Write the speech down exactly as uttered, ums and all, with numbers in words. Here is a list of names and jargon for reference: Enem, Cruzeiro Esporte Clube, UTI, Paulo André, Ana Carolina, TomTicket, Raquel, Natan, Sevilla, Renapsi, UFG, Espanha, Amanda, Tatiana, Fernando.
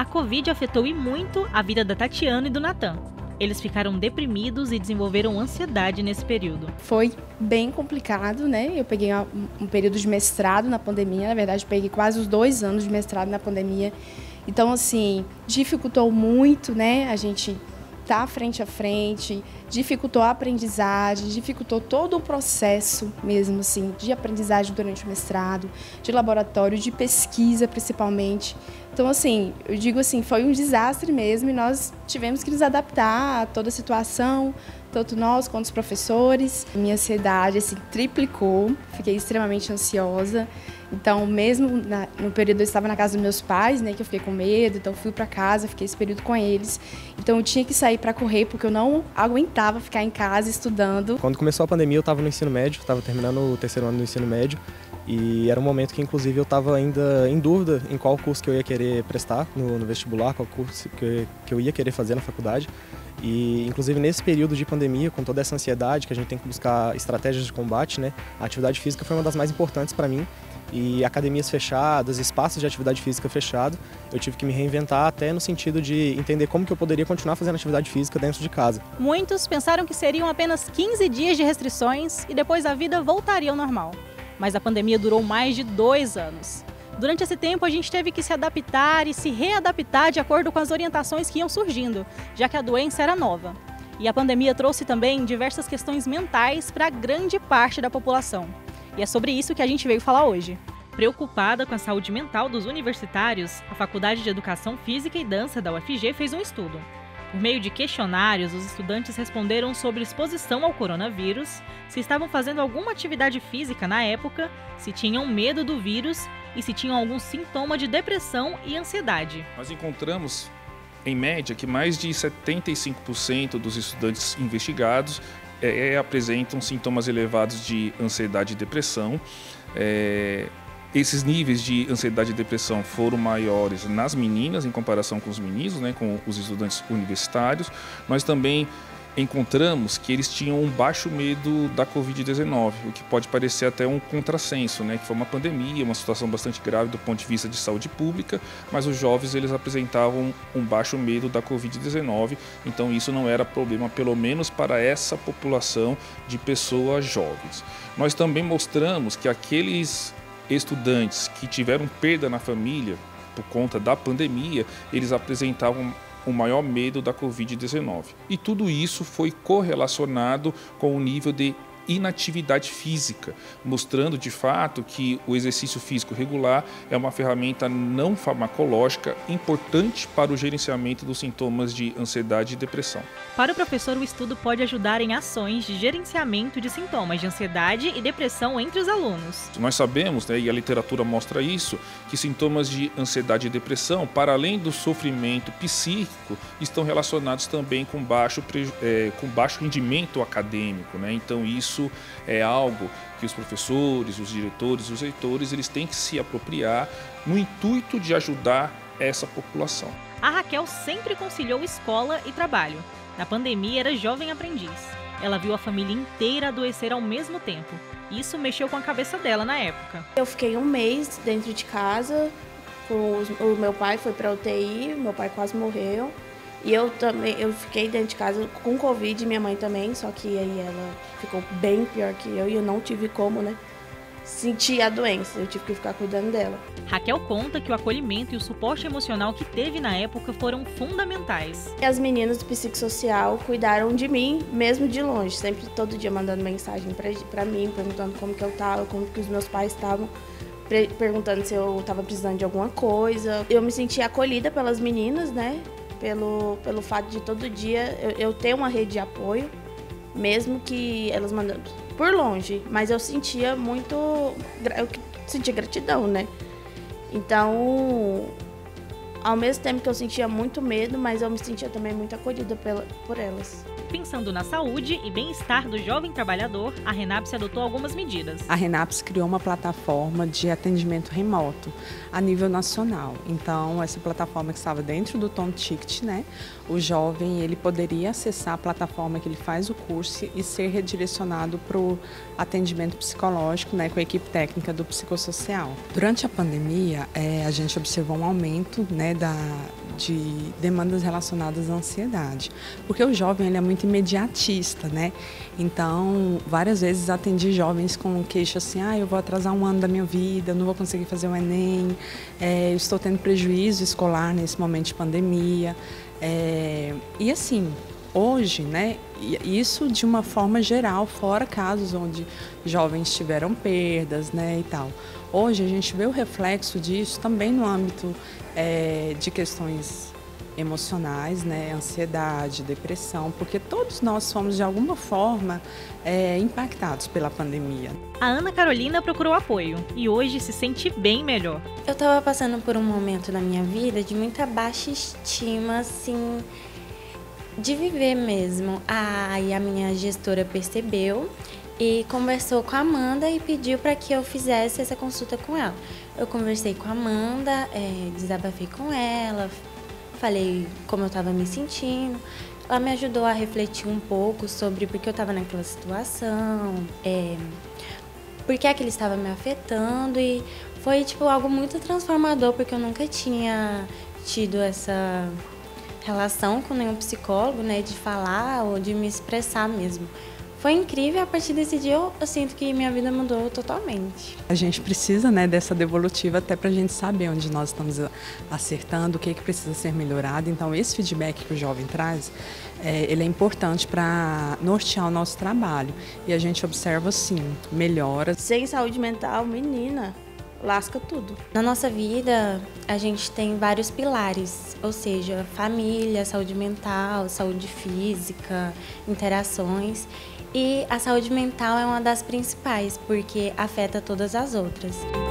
A Covid afetou e muito a vida da Tatiana e do Natan. Eles ficaram deprimidos e desenvolveram ansiedade nesse período. Foi bem complicado, né? Eu peguei um período de mestrado na pandemia, na verdade peguei quase os dois anos de mestrado na pandemia. Então, assim, dificultou muito, né? A gente tá frente a frente, dificultou a aprendizagem, dificultou todo o processo mesmo, assim, de aprendizagem durante o mestrado, de laboratório, de pesquisa principalmente. Então, assim, eu digo assim, foi um desastre mesmo e nós tivemos que nos adaptar a toda a situação, tanto nós quanto os professores. Minha ansiedade, assim, triplicou, fiquei extremamente ansiosa. Então, mesmo na, no período eu estava na casa dos meus pais, né, que eu fiquei com medo, então fui para casa, fiquei esse período com eles. Então eu tinha que sair para correr porque eu não aguentava ficar em casa estudando. Quando começou a pandemia eu estava no ensino médio, estava terminando o terceiro ano do ensino médio e era um momento que inclusive eu estava ainda em dúvida em qual curso que eu ia querer prestar no, no vestibular, qual curso que, que eu ia querer fazer na faculdade. E, inclusive, nesse período de pandemia, com toda essa ansiedade, que a gente tem que buscar estratégias de combate, né? A atividade física foi uma das mais importantes para mim. E academias fechadas, espaços de atividade física fechado, eu tive que me reinventar até no sentido de entender como que eu poderia continuar fazendo atividade física dentro de casa. Muitos pensaram que seriam apenas quinze dias de restrições e depois a vida voltaria ao normal. Mas a pandemia durou mais de dois anos. Durante esse tempo, a gente teve que se adaptar e se readaptar de acordo com as orientações que iam surgindo, já que a doença era nova. E a pandemia trouxe também diversas questões mentais para grande parte da população. E é sobre isso que a gente veio falar hoje. Preocupada com a saúde mental dos universitários, a Faculdade de Educação Física e Dança da U F G fez um estudo. Por meio de questionários, os estudantes responderam sobre exposição ao coronavírus, se estavam fazendo alguma atividade física na época, se tinham medo do vírus e se tinham algum sintoma de depressão e ansiedade. Nós encontramos, em média, que mais de setenta e cinco por cento dos estudantes investigados é, apresentam sintomas elevados de ansiedade e depressão. É... Esses níveis de ansiedade e depressão foram maiores nas meninas em comparação com os meninos, né, com os estudantes universitários. Nós também encontramos que eles tinham um baixo medo da Covid dezenove, o que pode parecer até um contrassenso, né, que foi uma pandemia, uma situação bastante grave do ponto de vista de saúde pública, mas os jovens eles apresentavam um baixo medo da Covid dezenove, então isso não era problema, pelo menos para essa população de pessoas jovens. Nós também mostramos que aqueles estudantes que tiveram perda na família por conta da pandemia, eles apresentavam o maior medo da Covid dezenove. E tudo isso foi correlacionado com o nível de inatividade física, mostrando de fato que o exercício físico regular é uma ferramenta não farmacológica importante para o gerenciamento dos sintomas de ansiedade e depressão. Para o professor, o estudo pode ajudar em ações de gerenciamento de sintomas de ansiedade e depressão entre os alunos. Nós sabemos, né, e a literatura mostra isso, que sintomas de ansiedade e depressão, para além do sofrimento psíquico, estão relacionados também com baixo, é, com baixo rendimento acadêmico, né? Então isso Isso é algo que os professores, os diretores, os reitores, eles têm que se apropriar no intuito de ajudar essa população. A Raquel sempre conciliou escola e trabalho. Na pandemia era jovem aprendiz. Ela viu a família inteira adoecer ao mesmo tempo. Isso mexeu com a cabeça dela na época. Eu fiquei um mês dentro de casa, o meu pai foi para a U T I, meu pai quase morreu. E eu também, eu fiquei dentro de casa com Covid, minha mãe também, só que aí ela ficou bem pior que eu e eu não tive como, né, sentir a doença, eu tive que ficar cuidando dela. Raquel conta que o acolhimento e o suporte emocional que teve na época foram fundamentais. As meninas do psicossocial cuidaram de mim, mesmo de longe, sempre todo dia mandando mensagem pra, pra mim, perguntando como que eu tava, como que os meus pais estavam, perguntando se eu tava precisando de alguma coisa. Eu me senti acolhida pelas meninas, né? Pelo, pelo fato de todo dia eu, eu ter uma rede de apoio, mesmo que elas mandando por longe, mas eu sentia muito, eu sentia gratidão, né? Então, ao mesmo tempo que eu sentia muito medo, mas eu me sentia também muito acolhida pela, por elas. Pensando na saúde e bem-estar do jovem trabalhador, a Renapsi adotou algumas medidas. A Renapsi criou uma plataforma de atendimento remoto a nível nacional. Então, essa plataforma que estava dentro do TomTicket, né? O jovem ele poderia acessar a plataforma que ele faz o curso e ser redirecionado para o atendimento psicológico, né? Com a equipe técnica do psicossocial. Durante a pandemia, é, a gente observou um aumento, né, da, de demandas relacionadas à ansiedade, porque o jovem ele é muito imediatista, né? Então, várias vezes atendi jovens com queixa assim: ah, eu vou atrasar um ano da minha vida, não vou conseguir fazer o Enem, é, eu estou tendo prejuízo escolar nesse momento de pandemia. É, e assim, hoje, né, isso de uma forma geral, fora casos onde jovens tiveram perdas, né, e tal. Hoje a gente vê o reflexo disso também no âmbito é, de questões emocionais, né, ansiedade, depressão, porque todos nós fomos de alguma forma é, impactados pela pandemia. A Ana Carolina procurou apoio e hoje se sente bem melhor. Eu estava passando por um momento na minha vida de muita baixa estima, assim, de viver mesmo. Aí a minha gestora percebeu e conversou com a Amanda e pediu para que eu fizesse essa consulta com ela. Eu conversei com a Amanda, é, desabafei com ela, falei como eu estava me sentindo. Ela me ajudou a refletir um pouco sobre por que eu estava naquela situação, é, por que é que ele estava me afetando, e foi tipo algo muito transformador, porque eu nunca tinha tido essa relação com nenhum psicólogo, né, de falar ou de me expressar mesmo. Foi incrível. A partir desse dia eu, eu sinto que minha vida mudou totalmente. A gente precisa, né, dessa devolutiva até para a gente saber onde nós estamos acertando, o que é que precisa ser melhorado. Então esse feedback que o jovem traz, é, ele é importante para nortear o nosso trabalho. E a gente observa, assim, melhoras. Sem saúde mental, menina, lasca tudo. Na nossa vida, a gente tem vários pilares, ou seja, família, saúde mental, saúde física, interações. E a saúde mental é uma das principais, porque afeta todas as outras.